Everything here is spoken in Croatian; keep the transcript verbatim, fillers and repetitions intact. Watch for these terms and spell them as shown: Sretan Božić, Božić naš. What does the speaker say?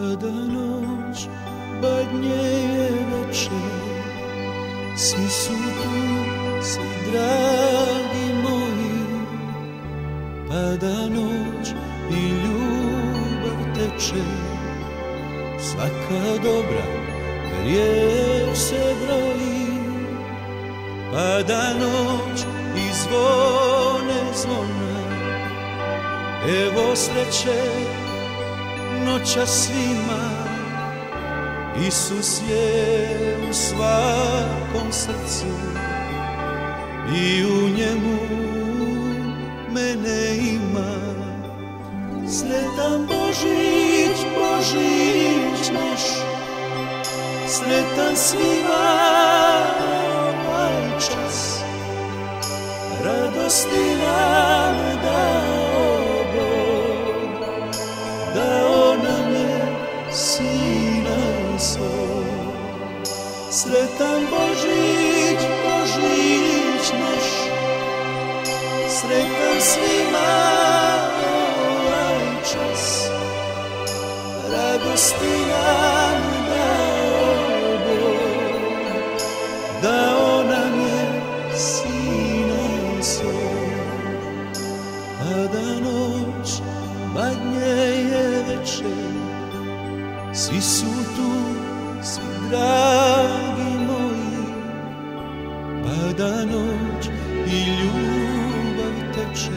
Kada noć badnjeje večer, svi su tu, svi dragi moji. Kada noć i ljubav teče, svaka dobra riječ se broji. Kada noć i zvone zvona, evo sreće noća svima. Isus je u svakom srcu i u njemu mene ima. Sretan Božić, Božić naš, sretan svima ovaj čas. Radosti nam dao Bog, dao nam je Sina svog. Sretan Božić, Božić naš, sretan svima ovaj čas. Radosti nam dao Bog, dao nam je Sina svog. Kada noć badnjeje večer, svi su tu, svi dragi moji. Pada noć i ljubav teče,